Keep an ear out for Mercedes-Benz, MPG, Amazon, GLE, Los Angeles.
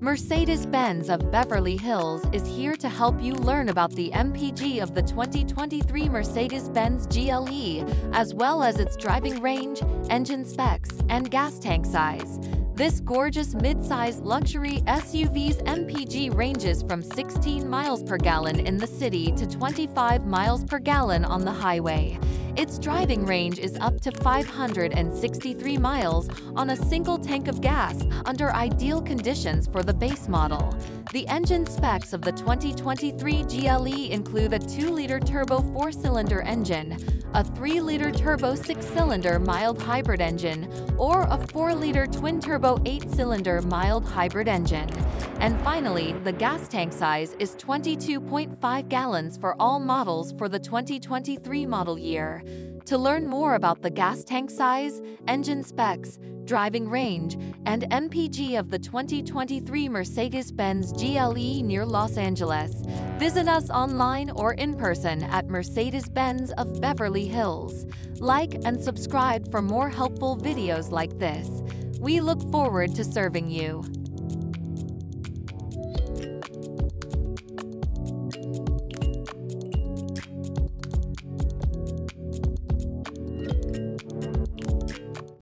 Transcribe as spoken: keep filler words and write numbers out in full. Mercedes-Benz of Beverly Hills is here to help you learn about the M P G of the twenty twenty-three Mercedes-Benz G L E, as well as its driving range, engine specs, and gas tank size. This gorgeous mid-size luxury S U V's M P G ranges from sixteen miles per gallon in the city to twenty-five miles per gallon on the highway. Its driving range is up to five hundred sixty-three miles on a single tank of gas under ideal conditions for the base model. The engine specs of the twenty twenty-three G L E include a two liter turbo four cylinder engine, a three liter turbo six cylinder mild hybrid engine, or a four liter twin-turbo eight cylinder mild hybrid engine. And finally, the gas tank size is twenty-two point five gallons for all models for the twenty twenty-three model year. To learn more about the gas tank size, engine specs, driving range, and M P G of the twenty twenty-three Mercedes-Benz G L E near Los Angeles, visit us online or in person at Mercedes-Benz of Beverly Hills. Like and subscribe for more helpful videos like this. We look forward to serving you.